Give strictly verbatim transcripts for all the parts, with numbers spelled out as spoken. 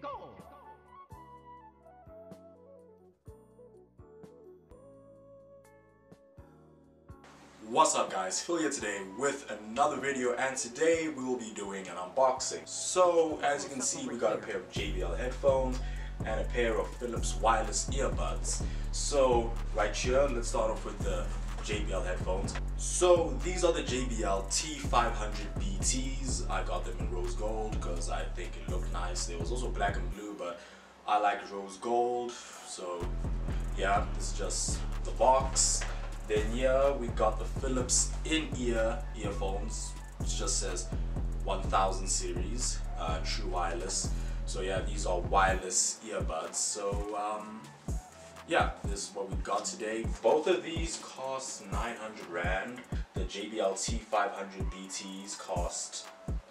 it go! What's up guys, Phil here today with another video, and today we will be doing an unboxing. So as you can see, we got a pair of J B L headphones and a pair of Philips wireless earbuds. So right here, let's start off with the J B L headphones. So these are the J B L T five hundred B Ts. I got them in rose gold because I think it looked nice. There was also black and blue, but I like rose gold. So yeah, this is just the box. Then here we got the Philips in-ear earphones, which just says one thousand Series, uh, true wireless. So yeah, these are wireless earbuds. So um, yeah, this is what we got today. Both of these cost nine hundred rand. The J B L T five hundred B Ts cost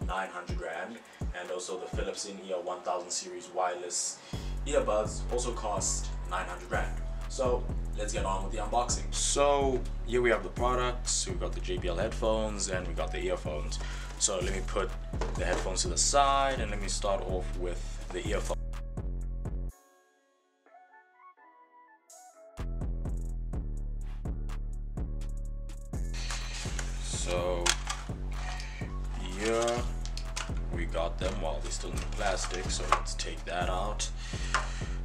nine hundred rand. And also the Philips in-ear one thousand Series wireless earbuds also cost nine hundred rand. So let's get on with the unboxing. So here we have the products. We've got the J B L headphones and we got the earphones. So let me put the headphones to the side and let me start off with the earphones. So here we got them. Well, they're still in the plastic, so let's take that out.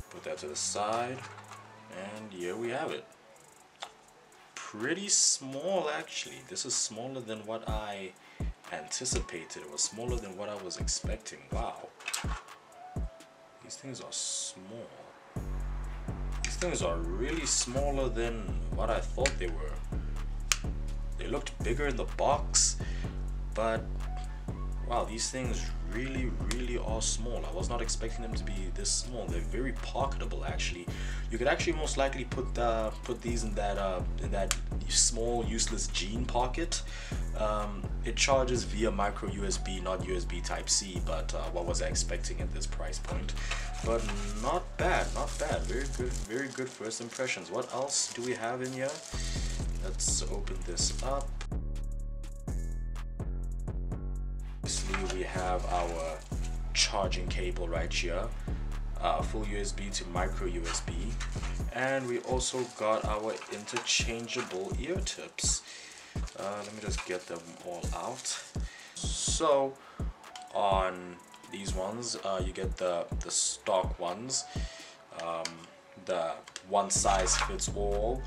Put that to the side. And here we have it. Pretty small actually. This is smaller than what I anticipated. It was smaller than what I was expecting. Wow. These things are small. These things are really smaller than what I thought they were. They looked bigger in the box, but wow, these things really, really are small. I was not expecting them to be this small. They're very pocketable, actually. You could actually most likely put uh, put these in that uh, in that small, useless jean pocket. Um, it charges via micro U S B, not U S B Type C. But uh, what was I expecting at this price point? But not bad, not bad. Very good, very good first impressions. What else do we have in here? Let's open this up. We have our charging cable right here, uh, full U S B to micro U S B, and we also got our interchangeable ear tips. Uh, let me just get them all out. So on these ones, uh, you get the, the stock ones, um, the one size fits all,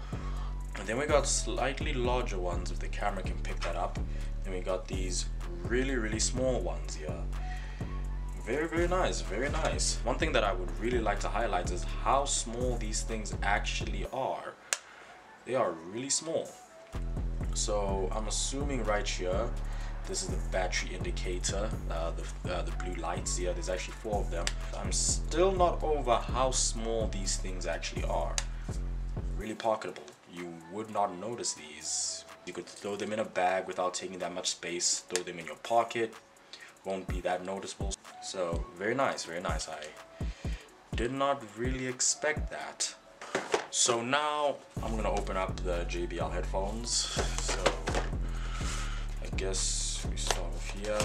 and then we got slightly larger ones if the camera can pick that up. And we got these really really small ones here. Very very nice, very nice. One thing that I would really like to highlight is how small these things actually are. They are really small. So I'm assuming right here, this is the battery indicator, uh, the, uh, the blue lights here. There's actually four of them. I'm still not over how small these things actually are. Really pocketable. You would not notice these. You could throw them in a bag without taking that much space. Throw them in your pocket, won't be that noticeable. So very nice, very nice. I did not really expect that. So now I'm gonna open up the J B L headphones. So I guess we start off here.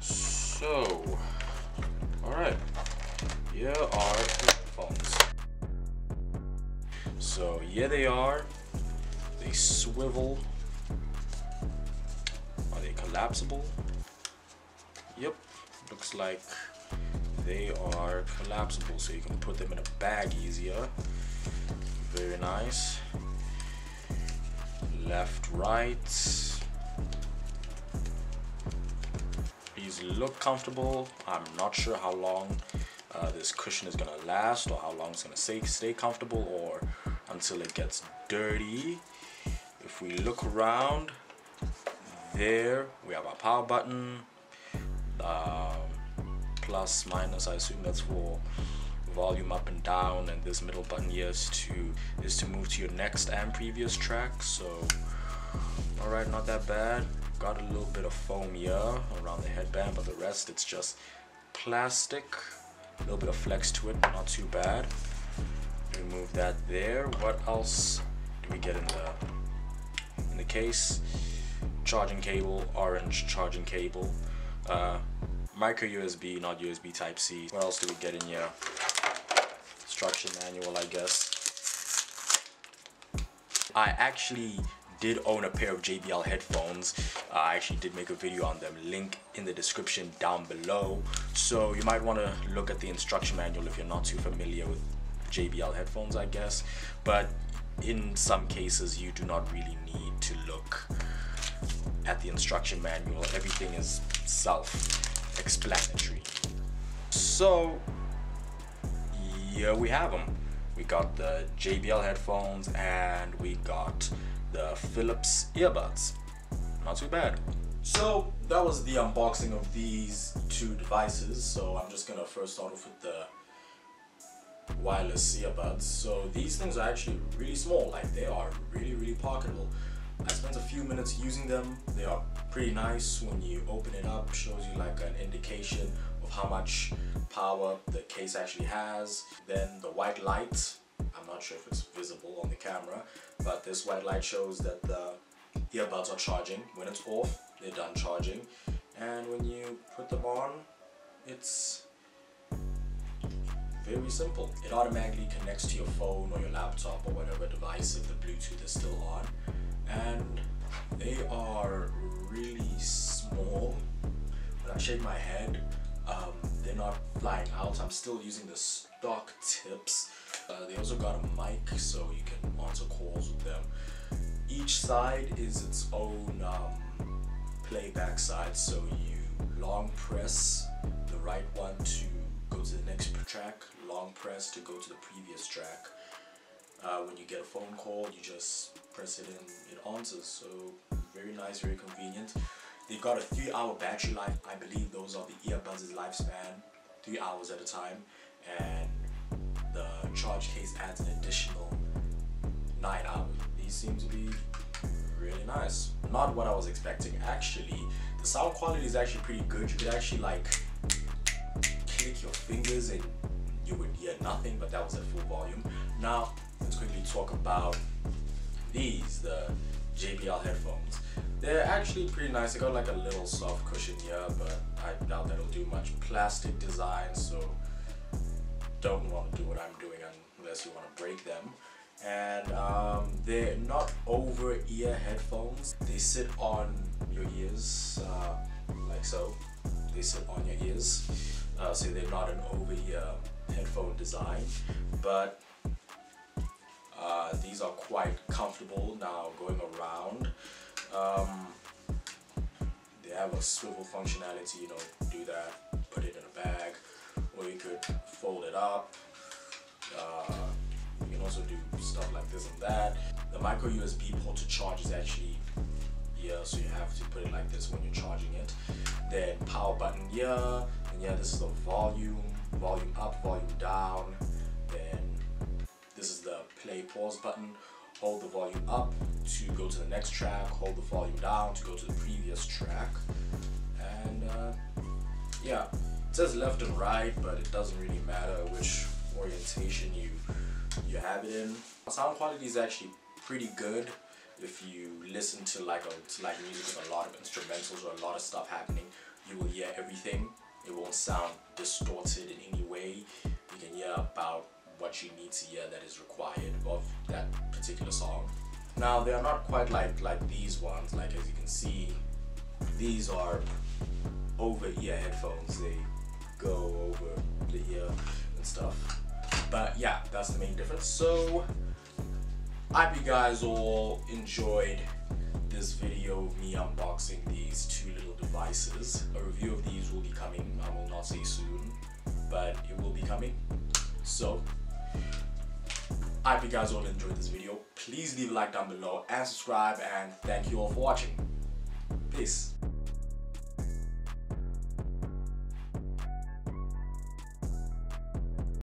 So, alright, here are the headphones. So here they are, they swivel. Are they collapsible? Yep, looks like they are collapsible, so you can put them in a bag easier. Very nice. Left, right. These look comfortable. I'm not sure how long uh, this cushion is gonna last, or how long it's gonna stay, stay comfortable, or until it gets dirty. If we look around, there we have our power button, uh, plus minus. I assume that's for volume up and down, and this middle button here is to is to move to your next and previous track. So all right, not that bad. Got a little bit of foam here around the headband, but the rest it's just plastic. A little bit of flex to it, but not too bad. Remove that there. What else do we get in the in the case, charging cable, orange charging cable, uh, micro U S B, not U S B type C. What else do we get in here? Instruction manual, I guess. I actually did own a pair of J B L headphones. uh, I actually did make a video on them, link in the description down below, so you might want to look at the instruction manual if you're not too familiar with J B L headphones, I guess. But in some cases you do not really need to look at the instruction manual, everything is self-explanatory. So here we have them. We got the J B L headphones and we got the Philips earbuds. Not too bad. So that was the unboxing of these two devices. So I'm just gonna first start off with the wireless earbuds. So these things are actually really small, like they are really really pocketable. I spent a few minutes using them. They are pretty nice. When you open it up, shows you like an indication of how much power the case actually has. Then the white light, I'm not sure if it's visible on the camera, but this white light shows that the earbuds are charging. When it's off, they're done charging, and when you put them on, it's very simple. It automatically connects to your phone or your laptop or whatever device if the Bluetooth is still on, and they are really small. When I shake my head, um, they're not flying out. I'm still using the stock tips. Uh, they also got a mic, so you can answer calls with them. Each side is its own um, playback side, so you long press the right one to go to the next track, long press to go to the previous track. Uh, when you get a phone call, you just press it and it answers. So very nice, very convenient. They've got a three hour battery life. I believe those are the earbuds' lifespan, three hours at a time, and the charge case adds an additional nine hours. These seem to be really nice. Not what I was expecting, actually. The sound quality is actually pretty good. You could actually like click your fingers and you would hear nothing, but that was at full volume. Now let's quickly talk about these, the J B L headphones. They're actually pretty nice. They got like a little soft cushion here, but I doubt that'll do much. Plastic design, so don't want to do what I'm doing unless you want to break them. And um, they're not over-ear headphones. They sit on your ears, uh, like so. They sit on your ears, uh, so they're not an over-ear headphone design. But uh, these are quite comfortable now going around. Um, they have a swivel functionality, you know, do that, put it in a bag. Or you could fold it up. Uh, you can also do stuff like this and that. The micro U S B port to charge is actually here, so you have to put it like this when you're charging it. Then power button here, and yeah, this is the volume, volume up, volume down. Then this is the play pause button. Hold the volume up to go to the next track. Hold the volume down to go to the previous track. And uh, yeah. It says left and right, but it doesn't really matter which orientation you you have it in. Sound quality is actually pretty good. If you listen to like a to like music with a lot of instrumentals or a lot of stuff happening, you will hear everything. It won't sound distorted in any way. You can hear about what you need to hear that is required of that particular song. Now they are not quite like like these ones. Like as you can see, these are over-ear headphones. They go over the ear and stuff, but yeah, that's the main difference. So I hope you guys all enjoyed this video of me unboxing these two little devices. A review of these will be coming. I will not say soon, but it will be coming. So I hope you guys all enjoyed this video. Please leave a like down below and subscribe, and thank you all for watching. Peace.